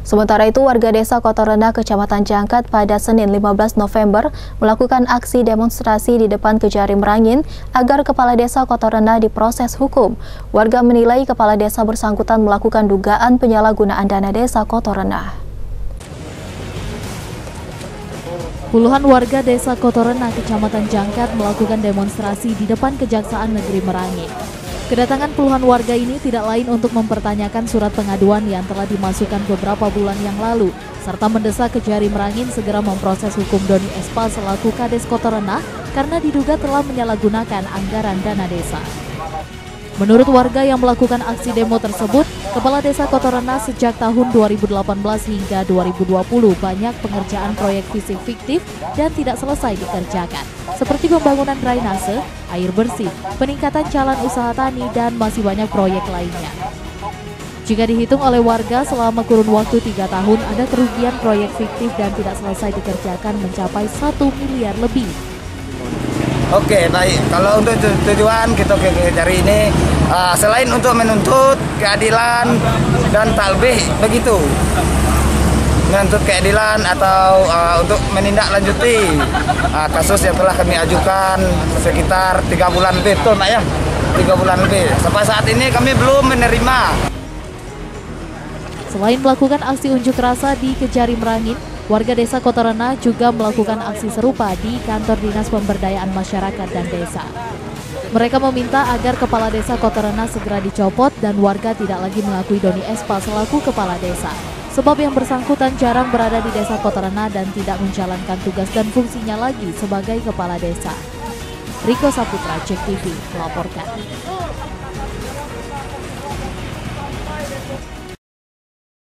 Sementara itu, warga Desa Koto Renah, Kecamatan Jangkat pada Senin 15 November melakukan aksi demonstrasi di depan Kejari Merangin agar kepala Desa Koto Renah diproses hukum. Warga menilai kepala desa bersangkutan melakukan dugaan penyalahgunaan dana Desa Koto Renah. Puluhan warga Desa Koto Renah, Kecamatan Jangkat melakukan demonstrasi di depan Kejaksaan Negeri Merangin. Kedatangan puluhan warga ini tidak lain untuk mempertanyakan surat pengaduan yang telah dimasukkan beberapa bulan yang lalu, serta mendesak Kejari Merangin segera memproses hukum Doni Espa selaku Kades Koto Renah karena diduga telah menyalahgunakan anggaran dana desa. Menurut warga yang melakukan aksi demo tersebut, Kepala Desa Koto Renah sejak tahun 2018 hingga 2020 banyak pengerjaan proyek visi fiktif dan tidak selesai dikerjakan, seperti pembangunan drainase, air bersih, peningkatan jalan usaha tani, dan masih banyak proyek lainnya. Jika dihitung oleh warga, selama kurun waktu 3 tahun ada kerugian proyek fiktif dan tidak selesai dikerjakan mencapai 1 miliar lebih. Oke, baik. Kalau untuk tujuan kita cari ini, selain untuk menuntut keadilan dan talbih begitu, menuntut keadilan atau untuk menindaklanjuti kasus yang telah kami ajukan sekitar 3 bulan lebih, betul Pak ya? 3 bulan lebih. Sampai saat ini kami belum menerima. Selain melakukan aksi unjuk rasa di Kejari Merangin, warga Desa Koto Renah juga melakukan aksi serupa di Kantor Dinas Pemberdayaan Masyarakat dan Desa. Mereka meminta agar Kepala Desa Koto Renah segera dicopot dan warga tidak lagi mengakui Doni Espa selaku Kepala Desa. Sebab yang bersangkutan jarang berada di Desa Koto Renah dan tidak menjalankan tugas dan fungsinya lagi sebagai Kepala Desa. Rico Saputra, JEK TV, melaporkan.